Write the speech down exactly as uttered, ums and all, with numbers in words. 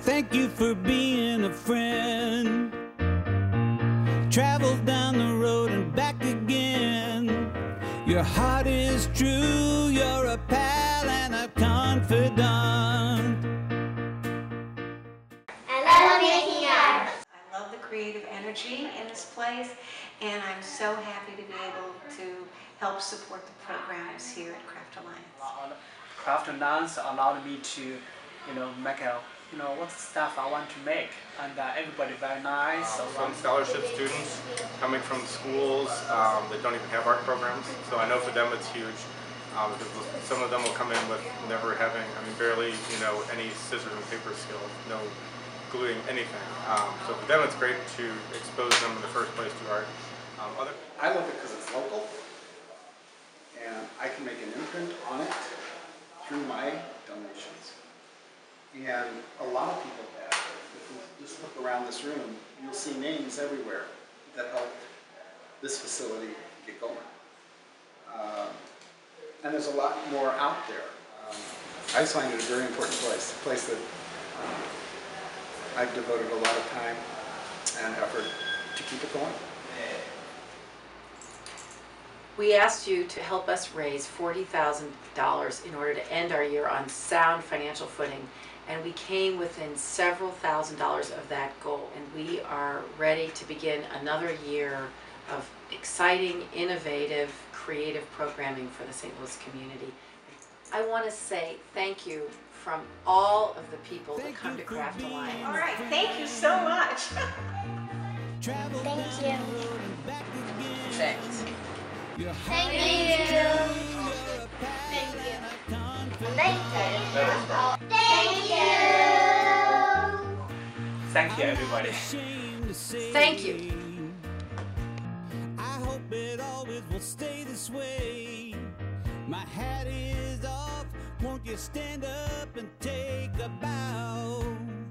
Thank you for being a friend. Travel down the road and back again. Your heart is true, you're a pal and a confidant. I love making art. I love the creative energy in this place, and I'm so happy to be able to help support the programs here at Craft Alliance. Craft Alliance allowed me to, you know, make a, you know, what stuff I want to make, and uh, everybody very nice. Um, some scholarship students coming from schools um, that don't even have art programs, so I know for them it's huge. Um, because some of them will come in with never having, I mean, barely, you know, any scissors and paper skills, no gluing anything. Um, so for them it's great to expose them in the first place to art. Um, other I love it because it's local, and I can make an imprint on it through my donations. And a lot of people have. If you just look around this room, you'll see names everywhere that helped this facility get going. Um, and there's a lot more out there. Um, I just find it a very important place, a place that um, I've devoted a lot of time and effort to keep it going. We asked you to help us raise forty thousand dollars in order to end our year on sound financial footing, and we came within several thousand dollars of that goal. And we are ready to begin another year of exciting, innovative, creative programming for the Saint Louis community. I want to say thank you from all of the people that come to Craft Alliance. All right, thank you so much. Thank you. Thanks. Thank you. Thank you. Thank you. Thank you. Thank you, everybody. Thank you. I hope it always will stay this way. My hat is off. Won't you stand up and take a bow?